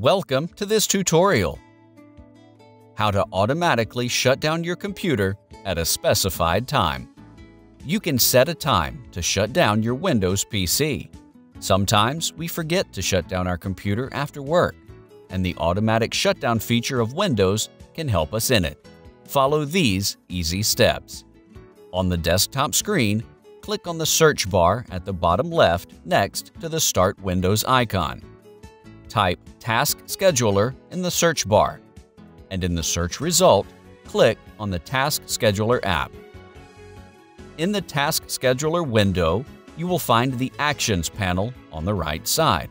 Welcome to this tutorial. How to automatically shut down your computer at a specified time. You can set a time to shut down your Windows PC. Sometimes we forget to shut down our computer after work, and the automatic shutdown feature of Windows can help us in it. Follow these easy steps. On the desktop screen, click on the search bar at the bottom left next to the Start Windows icon. Type Task Scheduler in the search bar, and in the search result, click on the Task Scheduler app. In the Task Scheduler window, you will find the Actions panel on the right side.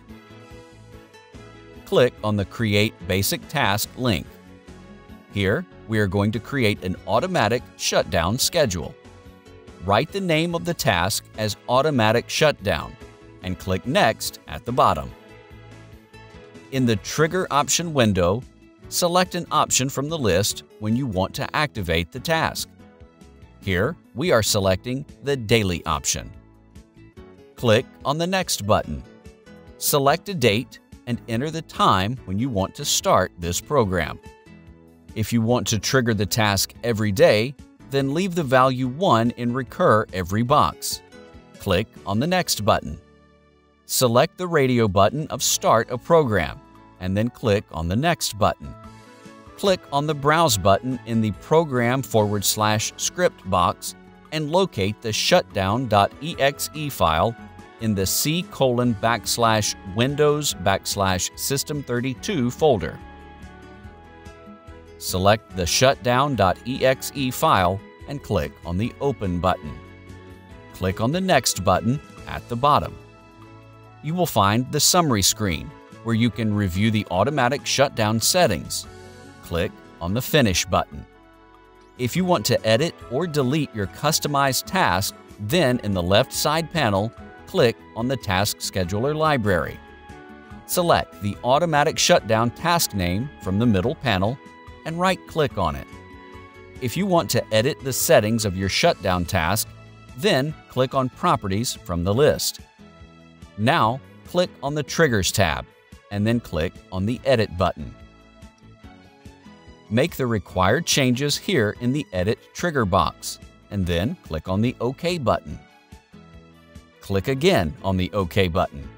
Click on the Create Basic Task link. Here, we are going to create an automatic shutdown schedule. Write the name of the task as Automatic Shutdown, and click Next at the bottom. In the Trigger option window, select an option from the list when you want to activate the task. Here, we are selecting the Daily option. Click on the Next button. Select a date and enter the time when you want to start this program. If you want to trigger the task every day, then leave the value 1 in Recur Every box. Click on the Next button. Select the radio button of Start a Program, and then click on the Next button. Click on the Browse button in the Program / Script box and locate the shutdown.exe file in the C:\Windows\System32 folder. Select the shutdown.exe file and click on the Open button. Click on the Next button at the bottom. You will find the summary screen where you can review the automatic shutdown settings. Click on the Finish button. If you want to edit or delete your customized task, then in the left side panel, click on the Task Scheduler Library. Select the Automatic Shutdown task name from the middle panel and right-click on it. If you want to edit the settings of your shutdown task, then click on Properties from the list. Now, click on the Triggers tab, and then click on the Edit button. Make the required changes here in the Edit Trigger box, and then click on the OK button. Click again on the OK button.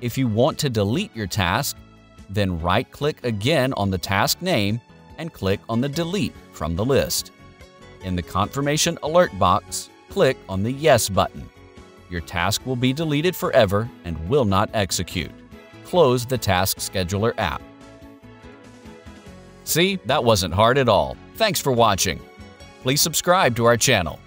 If you want to delete your task, then right-click again on the task name and click on the Delete from the list. In the Confirmation Alert box, click on the Yes button. Your task will be deleted forever and will not execute. Close the Task Scheduler app. See, that wasn't hard at all. Thanks for watching. Please subscribe to our channel.